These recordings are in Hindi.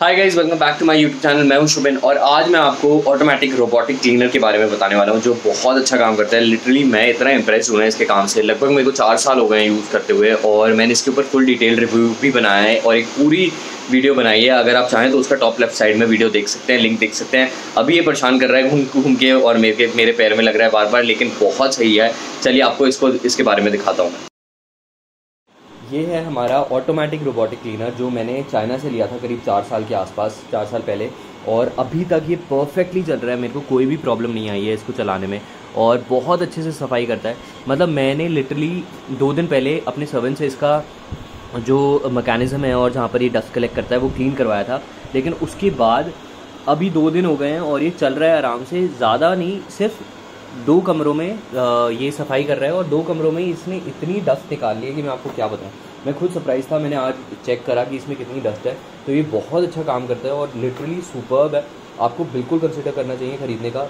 Hi guys, welcome back to my YouTube channel. मैं हूं शुभिन और आज मैं आपको ऑटोमेटिक रोबोटिक क्लीनर के बारे में बताने वाला हूं जो बहुत अच्छा काम करता है। लिटरली मैं इतना इंप्रेस हुआ है इसके काम से। लगभग मेरे को 4 साल हो गए हैं यूज़ करते हुए और मैंने इसके ऊपर फुल डिटेल रिव्यू भी बनाया है और एक पूरी वीडियो बनाई है। अगर आप चाहें तो उसका टॉप लेफ्ट साइड में वीडियो देख सकते हैं, लिंक देख सकते हैं। अभी ये परेशान कर रहा है घूम के और मेरे पैर में लग रहा है बार बार, लेकिन बहुत सही है। चलिए आपको इसके बारे में दिखाता हूँ। ये है हमारा ऑटोमेटिक रोबोटिक क्लीनर जो मैंने चाइना से लिया था करीब 4 साल के आसपास, 4 साल पहले, और अभी तक ये परफेक्टली चल रहा है। मेरे को कोई भी प्रॉब्लम नहीं आई है इसको चलाने में और बहुत अच्छे से सफाई करता है। मतलब मैंने लिटरली 2 दिन पहले अपने सर्वन से इसका जो मैकेनिज़्म है और जहाँ पर ये डस्ट कलेक्ट करता है वो क्लीन करवाया था, लेकिन उसके बाद अभी 2 दिन हो गए हैं और ये चल रहा है आराम से। ज़्यादा नहीं, सिर्फ 2 कमरों में ये सफाई कर रहा है और 2 कमरों में इसने इतनी डस्ट निकाल ली है कि मैं आपको क्या बताऊं। मैं खुद सरप्राइज़ था। मैंने आज चेक करा कि इसमें कितनी डस्ट है, तो ये बहुत अच्छा काम करता है और लिटरली सुपर्ब है। आपको बिल्कुल कंसिडर करना चाहिए ख़रीदने का।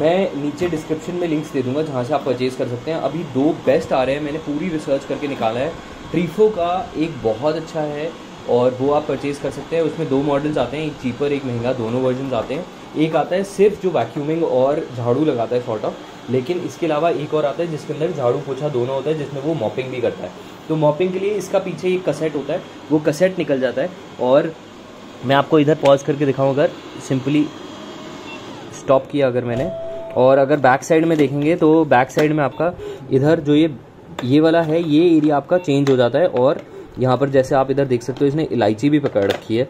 मैं नीचे डिस्क्रिप्शन में लिंक्स दे दूँगा जहाँ से आप परचेज़ कर सकते हैं। अभी 2 बेस्ट आ रहे हैं, मैंने पूरी रिसर्च करके निकाला है। ट्रिफो का एक बहुत अच्छा है और वो आप परचेज़ कर सकते हैं। उसमें 2 मॉडल्स आते हैं, एक चीपर एक महंगा, दोनों वर्जन आते हैं। एक आता है सिर्फ जो वैक्यूमिंग और झाड़ू लगाता है सॉर्ट ऑफ, लेकिन इसके अलावा एक और आता है जिसके अंदर झाड़ू पोछा दोनों होता है, जिसमें वो मॉपिंग भी करता है। तो मॉपिंग के लिए इसका पीछे एक कसेट होता है, वो कसेट निकल जाता है और मैं आपको इधर पॉज करके दिखाऊँ। अगर सिंपली स्टॉप किया अगर मैंने, और अगर बैक साइड में देखेंगे तो बैक साइड में आपका इधर जो ये वाला है, ये एरिया आपका चेंज हो जाता है। और यहाँ पर जैसे आप इधर देख सकते हो इसने इलायची भी पकड़ रखी है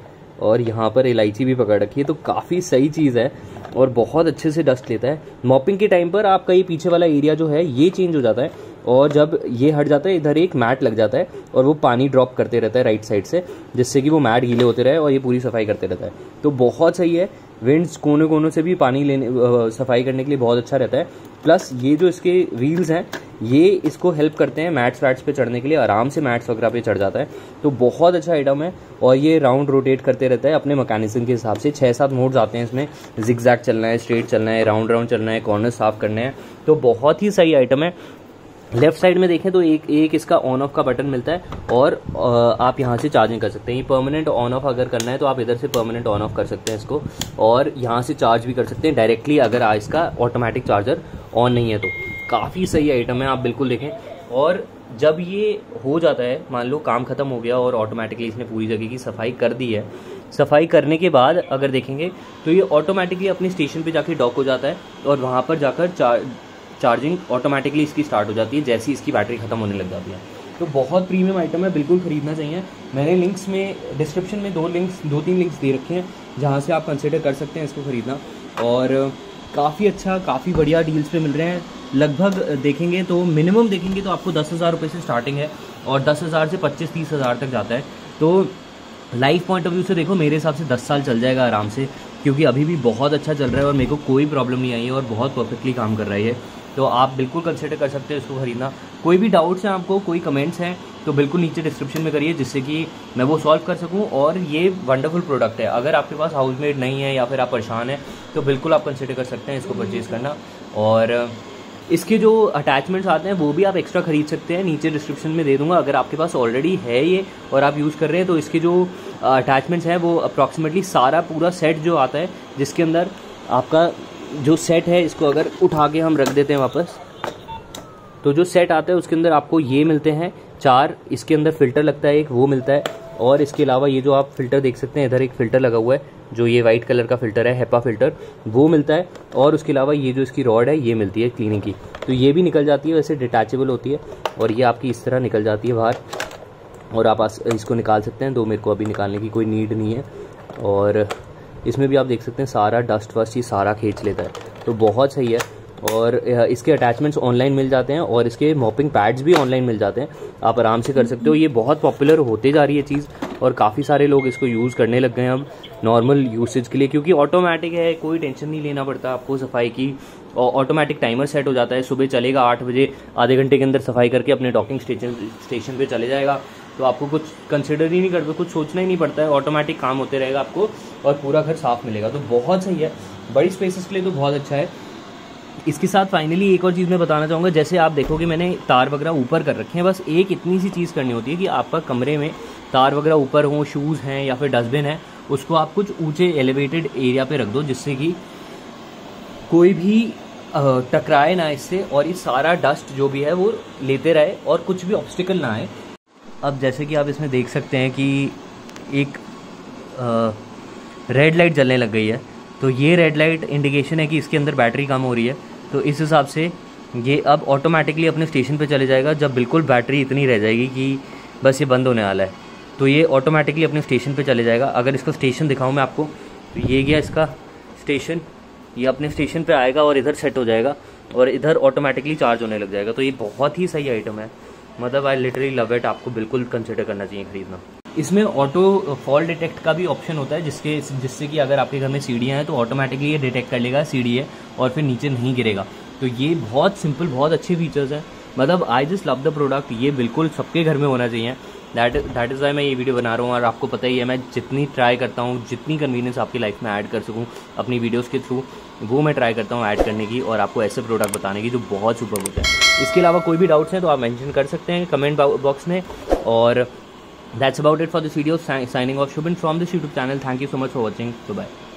और यहाँ पर इलायची भी पकड़ रखी है, तो काफ़ी सही चीज़ है और बहुत अच्छे से डस्ट लेता है। मॉपिंग के टाइम पर आपका ये पीछे वाला एरिया जो है ये चेंज हो जाता है और जब ये हट जाता है इधर एक मैट लग जाता है और वो पानी ड्रॉप करते रहता है राइट साइड से, जिससे कि वो मैट गीले होते रहे और ये पूरी सफाई करते रहता है। तो बहुत सही है। विंड्स कोने कोनों से भी पानी लेने सफाई करने के लिए बहुत अच्छा रहता है। प्लस ये जो इसके व्हील्स हैं ये इसको हेल्प करते हैं मैट्स वैट्स पे चढ़ने के लिए। आराम से मैट्स वगैरह पे चढ़ जाता है, तो बहुत अच्छा आइटम है। और ये राउंड रोटेट करते रहता है अपने मैकेनिज्म के हिसाब से। 6-7 मोड्स आते हैं इसमें, जिगजैग चलना है, स्ट्रेट चलना है, राउंड चलना है, कॉर्नर साफ़ करना है। तो बहुत ही सही आइटम है। लेफ़्ट साइड में देखें तो एक इसका ऑन ऑफ का बटन मिलता है और आप यहाँ से चार्जिंग कर सकते हैं। ये परमानेंट ऑन ऑफ अगर करना है तो आप इधर से परमानेंट ऑन ऑफ कर सकते हैं इसको, और यहाँ से चार्ज भी कर सकते हैं डायरेक्टली अगर इसका ऑटोमेटिक चार्जर ऑन नहीं है तो। काफ़ी सही आइटम है, आप बिल्कुल देखें। और जब ये हो जाता है, मान लो काम ख़त्म हो गया और ऑटोमेटिकली इसने पूरी जगह की सफाई कर दी है। सफाई करने के बाद अगर देखेंगे तो ये ऑटोमेटिकली अपने स्टेशन पर जाके डॉक हो जाता है और वहाँ पर जाकर चार्जिंग ऑटोमेटिकली इसकी स्टार्ट हो जाती है जैसी इसकी बैटरी ख़त्म होने लग जाती है। तो बहुत प्रीमियम आइटम है, बिल्कुल ख़रीदना चाहिए। मैंने लिंक्स में डिस्क्रिप्शन में 2-3 लिंक्स दे रखे हैं जहाँ से आप कंसिडर कर सकते हैं इसको ख़रीदना। और काफ़ी अच्छा, काफ़ी बढ़िया डील्स पे मिल रहे हैं। लगभग देखेंगे तो मिनिमम देखेंगे तो आपको 10,000 रुपये से स्टार्टिंग है और 10,000 से 25-30,000 तक जाता है। तो लाइफ पॉइंट ऑफ व्यू से देखो, मेरे हिसाब से 10 साल चल जाएगा आराम से, क्योंकि अभी भी बहुत अच्छा चल रहा है और मेरे को कोई प्रॉब्लम नहीं आई है और बहुत परफेक्टली काम कर रही है। तो आप बिल्कुल कंसिडर कर सकते हैं इसको ख़रीदना। कोई भी डाउट्स हैं आपको, कोई कमेंट्स हैं तो बिल्कुल नीचे डिस्क्रिप्शन में करिए जिससे कि मैं वो सॉल्व कर सकूं। और ये वंडरफुल प्रोडक्ट है। अगर आपके पास हाउसमेड नहीं है या फिर आप परेशान हैं तो बिल्कुल आप कंसिडर कर सकते हैं इसको परचेज़ करना। और इसके जो अटैचमेंट्स आते हैं वो भी आप एक्स्ट्रा ख़रीद सकते हैं, नीचे डिस्क्रिप्शन में दे दूँगा। अगर आपके पास ऑलरेडी है ये और आप यूज़ कर रहे हैं तो इसके जो अटैचमेंट्स हैं वो अप्रॉक्सीमेटली सारा पूरा सेट जो आता है, जिसके अंदर आपका जो सेट है, इसको अगर उठा के हम रख देते हैं वापस, तो जो सेट आता है उसके अंदर आपको ये मिलते हैं 4। इसके अंदर फ़िल्टर लगता है एक, वो मिलता है। और इसके अलावा ये जो आप फ़िल्टर देख सकते हैं, इधर एक फ़िल्टर लगा हुआ है जो ये वाइट कलर का फ़िल्टर है, हेपा फ़िल्टर, वो मिलता है। और उसके अलावा ये जो इसकी रॉड है ये मिलती है क्लीनिंग की, तो ये भी निकल जाती है। वैसे डिटैचेबल होती है और ये आपकी इस तरह निकल जाती है बाहर और आप इसको निकाल सकते हैं। तो मेरे को अभी निकालने की कोई नीड नहीं है। और इसमें भी आप देख सकते हैं सारा डस्ट वस्ट ये सारा खींच लेता है, तो बहुत सही है। और इसके अटैचमेंट्स ऑनलाइन मिल जाते हैं और इसके मॉपिंग पैड्स भी ऑनलाइन मिल जाते हैं, आप आराम से कर सकते हो। ये बहुत पॉपुलर होते जा रही है चीज़ और काफ़ी सारे लोग इसको यूज़ करने लग गए हैं अब नॉर्मल यूसेज के लिए, क्योंकि ऑटोमेटिक है, कोई टेंशन नहीं लेना पड़ता आपको सफाई की। और ऑटोमेटिक टाइमर सेट हो जाता है, सुबह चलेगा 8 बजे, आधे घंटे के अंदर सफाई करके अपने डॉकिंग स्टेशन पर चले जाएगा। तो आपको कुछ कंसिडर ही नहीं करते, कुछ सोचना ही नहीं पड़ता है, ऑटोमेटिक काम होते रहेगा आपको और पूरा घर साफ़ मिलेगा। तो बहुत सही है, बड़ी स्पेसेस के लिए तो बहुत अच्छा है। इसके साथ फाइनली एक और चीज़ मैं बताना चाहूँगा। जैसे आप देखोगे मैंने तार वगैरह ऊपर कर रखे हैं, बस एक इतनी सी चीज़ करनी होती है कि आपका कमरे में तार वगैरह ऊपर हों, शूज़ हैं या फिर डस्टबिन है उसको आप कुछ ऊंचे एलिवेटेड एरिया पे रख दो, जिससे कि कोई भी टकराए ना इससे और ये सारा डस्ट जो भी है वो लेते रहे और कुछ भी ऑब्स्टिकल ना आए। अब जैसे कि आप इसमें देख सकते हैं कि एक रेड लाइट जलने लग गई है, तो ये रेड लाइट इंडिकेशन है कि इसके अंदर बैटरी कम हो रही है। तो इस हिसाब से ये अब ऑटोमेटिकली अपने स्टेशन पे चले जाएगा। जब बिल्कुल बैटरी इतनी रह जाएगी कि बस ये बंद होने वाला है, तो ये ऑटोमेटिकली अपने स्टेशन पे चले जाएगा। अगर इसका स्टेशन दिखाऊं मैं आपको, तो ये गया इसका स्टेशन, ये अपने स्टेशन पे आएगा और इधर सेट हो जाएगा और इधर ऑटोमेटिकली चार्ज होने लग जाएगा। तो ये बहुत ही सही आइटम है, मतलब आई लिटरली लव इट। आपको बिल्कुल कंसिडर करना चाहिए खरीदना। इसमें ऑटो फॉल डिटेक्ट का भी ऑप्शन होता है, जिससे कि अगर आपके घर में सीढ़ियाँ हैं तो ऑटोमेटिकली ये डिटेक्ट कर लेगा सीढ़ी है और फिर नीचे नहीं गिरेगा। तो ये बहुत सिंपल, बहुत अच्छे फीचर्स हैं, मतलब I just love the product. ये बिल्कुल सबके घर में होना चाहिए। दैट इज़ वाई मैं ये वीडियो बना रहा हूँ। और आपको पता ही है मैं जितनी ट्राई करता हूँ, जितनी कन्वीनियंस आपकी लाइफ में ऐड कर सकूँ अपनी वीडियोस के थ्रू, वो मैं ट्राई करता हूँ ऐड करने की और आपको ऐसे प्रोडक्ट बताने की जो बहुत सुपर होते हैं। इसके अलावा कोई भी डाउट्स हैं तो आप मेंशन कर सकते हैं कमेंट बॉक्स में। और that's about it for this video. Signing off Shubhin from this YouTube channel. Thank you so much for watching. Bye.